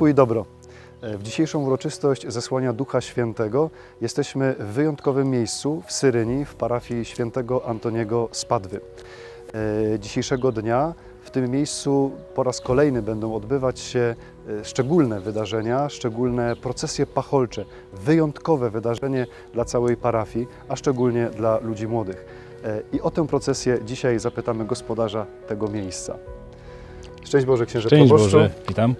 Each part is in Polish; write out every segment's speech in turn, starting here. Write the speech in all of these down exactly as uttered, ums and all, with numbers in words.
pokój i dobro. W dzisiejszą uroczystość Zesłania Ducha Świętego jesteśmy w wyjątkowym miejscu w Syryni, w parafii świętego Antoniego z Padwy. Dzisiejszego dnia w tym miejscu po raz kolejny będą odbywać się szczególne wydarzenia, szczególne procesje pacholcze, wyjątkowe wydarzenie dla całej parafii, a szczególnie dla ludzi młodych. I o tę procesję dzisiaj zapytamy gospodarza tego miejsca. Szczęść Boże, księże proboszczu. Szczęść Boże, witam.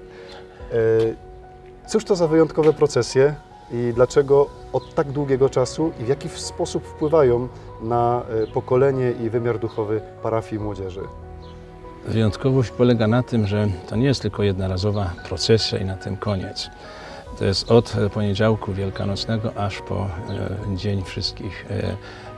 Cóż to za wyjątkowe procesje i dlaczego od tak długiego czasu i w jaki sposób wpływają na pokolenie i wymiar duchowy parafii młodzieży? Wyjątkowość polega na tym, że to nie jest tylko jednorazowa procesja i na tym koniec. To jest od poniedziałku wielkanocnego aż po Dzień Wszystkich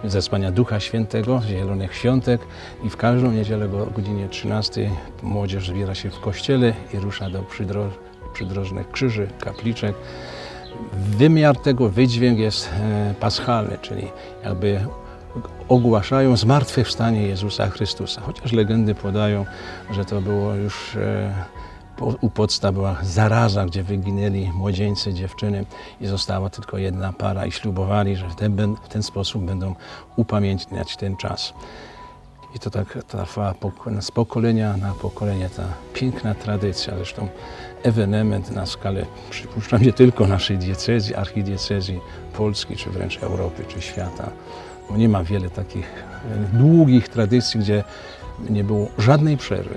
Zesłania Ducha Świętego, Zielonych Świątek, i w każdą niedzielę o godzinie trzynastej młodzież zbiera się w kościele i rusza do przydro... przydrożnych krzyży, kapliczek. Wymiar tego, wydźwięk jest paschalny, czyli jakby ogłaszają zmartwychwstanie Jezusa Chrystusa. Chociaż legendy podają, że to było już u podstaw była zaraza, gdzie wyginęli młodzieńcy, dziewczyny i została tylko jedna para i ślubowali, że w ten, w ten sposób będą upamiętniać ten czas. I to tak trwa z pokolenia na pokolenie ta piękna tradycja. Zresztą ewenement na skalę, przypuszczam, nie tylko naszej diecezji, archidiecezji Polski, czy wręcz Europy, czy świata. Bo nie ma wiele takich długich tradycji, gdzie nie było żadnej przerwy.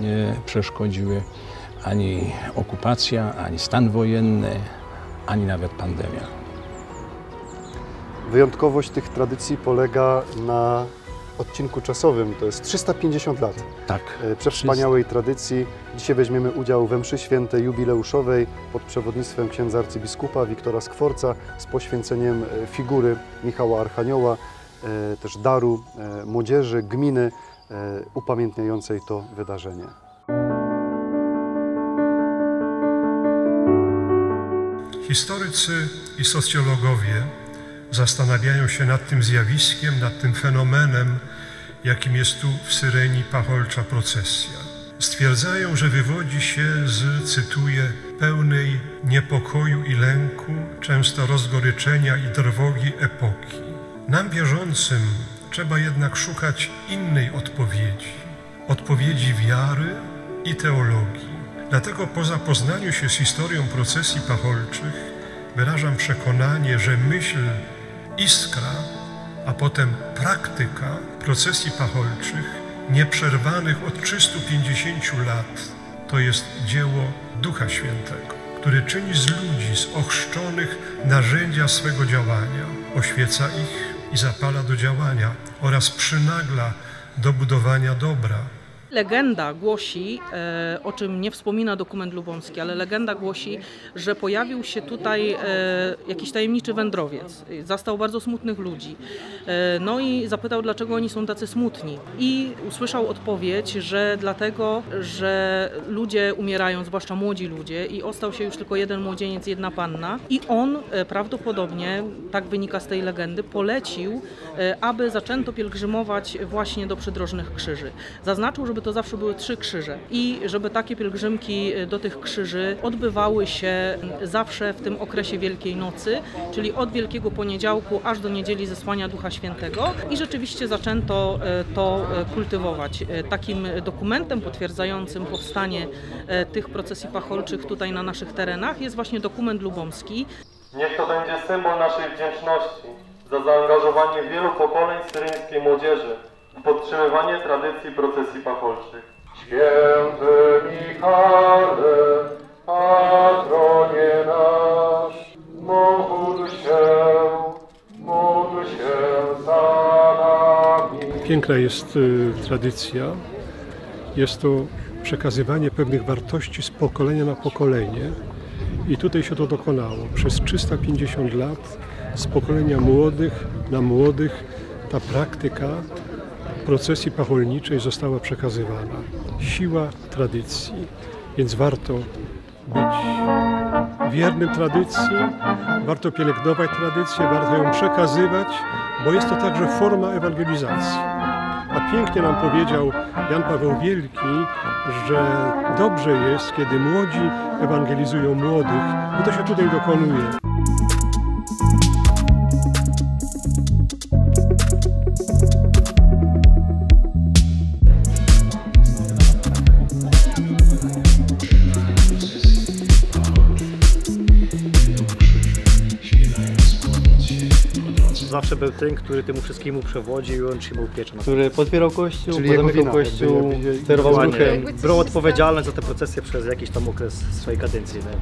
Nie przeszkodziły ani okupacja, ani stan wojenny, ani nawet pandemia. Wyjątkowość tych tradycji polega na odcinku czasowym, to jest trzysta pięćdziesiąt lat. Tak. Przewspaniałej tradycji. Dzisiaj weźmiemy udział we mszy świętej jubileuszowej pod przewodnictwem księdza arcybiskupa Wiktora Skworca z poświęceniem figury Michała Archanioła, też daru młodzieży, gminy upamiętniającej to wydarzenie. Historycy i socjologowie zastanawiają się nad tym zjawiskiem, nad tym fenomenem, jakim jest tu w Syrenii pacholcza procesja. Stwierdzają, że wywodzi się z, cytuję, pełnej niepokoju i lęku, często rozgoryczenia i trwogi epoki. Nam wierzącym trzeba jednak szukać innej odpowiedzi, odpowiedzi wiary i teologii. Dlatego po zapoznaniu się z historią procesji pacholczych wyrażam przekonanie, że myśl, iskra, a potem praktyka procesji pacholczych nieprzerwanych od trzystu pięćdziesięciu lat to jest dzieło Ducha Świętego, który czyni z ludzi, z ochrzczonych, narzędzia swego działania, oświeca ich i zapala do działania oraz przynagla do budowania dobra. Legenda głosi, o czym nie wspomina dokument lubomski, ale legenda głosi, że pojawił się tutaj jakiś tajemniczy wędrowiec. Zastał bardzo smutnych ludzi. No i zapytał, dlaczego oni są tacy smutni. I usłyszał odpowiedź, że dlatego, że ludzie umierają, zwłaszcza młodzi ludzie, i ostał się już tylko jeden młodzieniec, jedna panna. I on prawdopodobnie, tak wynika z tej legendy, polecił, aby zaczęto pielgrzymować właśnie do przydrożnych krzyży. Zaznaczył, żeby to zawsze były trzy krzyże i żeby takie pielgrzymki do tych krzyży odbywały się zawsze w tym okresie Wielkiej Nocy, czyli od Wielkiego Poniedziałku aż do Niedzieli Zesłania Ducha Świętego, i rzeczywiście zaczęto to kultywować. Takim dokumentem potwierdzającym powstanie tych procesji pacholczych tutaj na naszych terenach jest właśnie dokument lubomski. Niech to będzie symbol naszej wdzięczności za zaangażowanie wielu pokoleń syryjskiej młodzieży podtrzymywanie tradycji procesji pacholczych. Święty Michale, patronie nasz, módl się, módl się za nami. Piękna jest y, tradycja. Jest to przekazywanie pewnych wartości z pokolenia na pokolenie. I tutaj się to dokonało. Przez trzysta pięćdziesiąt lat z pokolenia młodych na młodych ta praktyka procesji pacholniczej została przekazywana. Siła tradycji, więc warto być wiernym tradycji, warto pielęgnować tradycję, warto ją przekazywać, bo jest to także forma ewangelizacji. A pięknie nam powiedział Jan Paweł Wielki, że dobrze jest, kiedy młodzi ewangelizują młodych, i to się tutaj dokonuje. Zawsze był ten, który temu wszystkiemu przewodził i on trzymał pieczę. Który podpierał Kościół, podpierał Kościół, sterował ruchem. Był odpowiedzialny za te procesje przez jakiś tam okres swojej kadencji. Nie?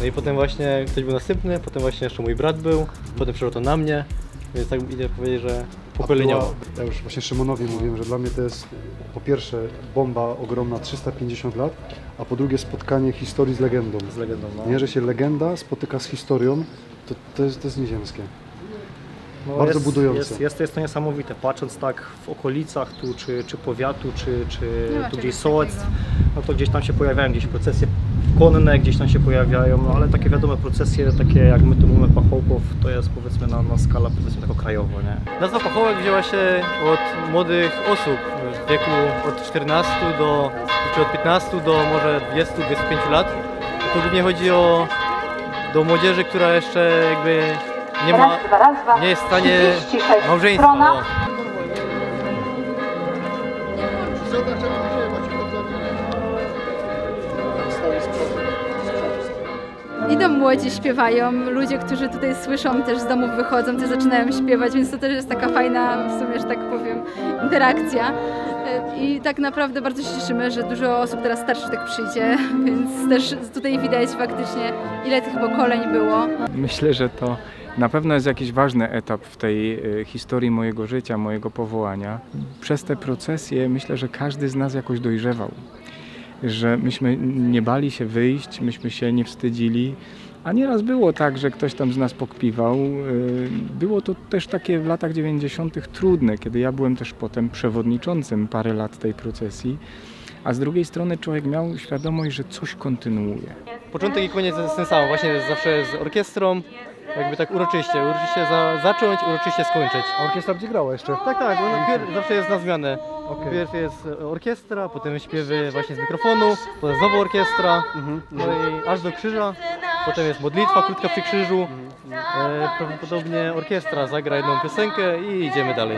No i potem właśnie ktoś był następny, potem właśnie jeszcze mój brat był, potem przyszło to na mnie, więc tak idę powiedzieć, że pokoleniowo. Ja już właśnie Szymonowi mówiłem, że dla mnie to jest po pierwsze bomba ogromna, trzysta pięćdziesiąt lat, a po drugie spotkanie historii z legendą. Z legendą, no. Nie, że się legenda spotyka z historią, to, to, jest, to jest nieziemskie. No bardzo jest, budujące. Jest, jest, jest to niesamowite, patrząc tak w okolicach tu, czy, czy powiatu, czy, czy no, tu gdzieś sołectw, no to gdzieś tam się pojawiają gdzieś procesje konne, gdzieś tam się pojawiają, no ale takie wiadome procesje, takie jak my tu mamy pachołków, to jest powiedzmy na, na skalę powiedzmy taką krajową, nie? Nazwa pachołek wzięła się od młodych osób w wieku od czternastu do, czy od piętnastu do może dwudziestu do dwudziestu pięciu lat. To głównie chodzi o do młodzieży, która jeszcze jakby nie ma, nie jest w stanie małżeństwa. No. Idą młodzi, śpiewają, ludzie, którzy tutaj słyszą, też z domów wychodzą, też zaczynają śpiewać, więc to też jest taka fajna, w sumie, że tak powiem, interakcja. I tak naprawdę bardzo się cieszymy, że dużo osób teraz starszych tak przyjdzie, więc też tutaj widać faktycznie, ile tych pokoleń było. Myślę, że to na pewno jest jakiś ważny etap w tej historii mojego życia, mojego powołania. Przez te procesje myślę, że każdy z nas jakoś dojrzewał, że myśmy nie bali się wyjść, myśmy się nie wstydzili, a nieraz było tak, że ktoś tam z nas pokpiwał. Było to też takie w latach dziewięćdziesiątych trudne, kiedy ja byłem też potem przewodniczącym parę lat tej procesji, a z drugiej strony człowiek miał świadomość, że coś kontynuuje. Początek i koniec jest ten sam, właśnie zawsze z orkiestrą. Jakby tak uroczyście, uroczyście za, zacząć, uroczyście skończyć. A orkiestra będzie grała jeszcze? Tak, tak, bo zawsze jest na zmianę. Okay. Pierw jest orkiestra, potem śpiewy właśnie z mikrofonu, potem znowu orkiestra, mhm, no i aż do krzyża, potem jest modlitwa krótka przy krzyżu, mhm. e, prawdopodobnie orkiestra zagra jedną piosenkę i idziemy dalej.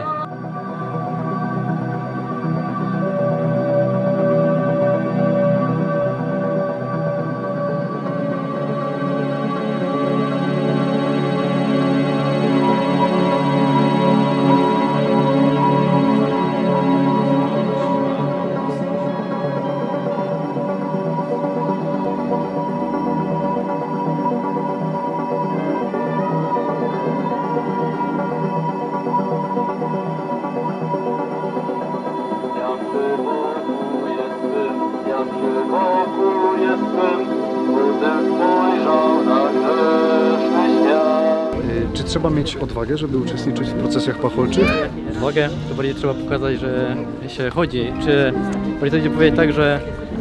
Czy trzeba mieć odwagę, żeby uczestniczyć w procesjach pacholczych? Odwagę, to bardziej trzeba pokazać, że się chodzi. Czy bardziej będzie powiedzieć tak, że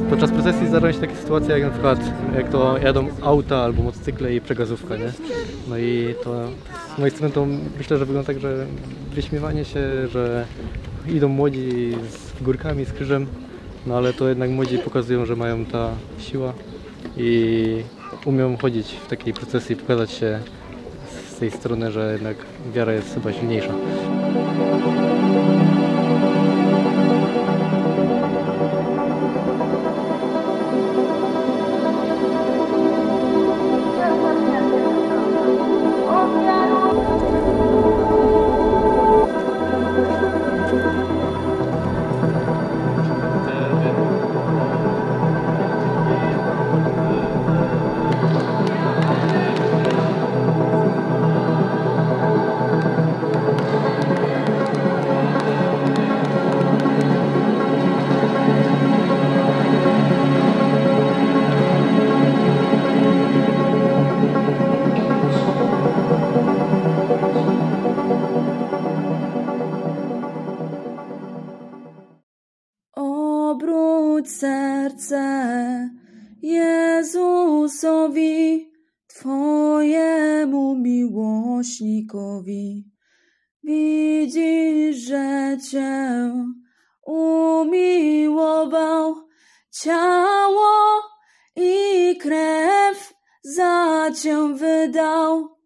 podczas procesji zdarzają się takie sytuacje, jak na przykład jak to jadą auta albo motocykle i przegazówka, nie? No i to z mojej strony to myślę, że wygląda tak, że wyśmiewanie się, że idą młodzi z figurkami, z krzyżem, no ale to jednak młodzi pokazują, że mają ta siła i umią chodzić w takiej procesji i pokazać się z tej strony, że jednak wiara jest chyba silniejsza. Serce Jezusowi, Twojemu miłośnikowi. Widzisz, że Cię umiłował, ciało i krew za cię wydał.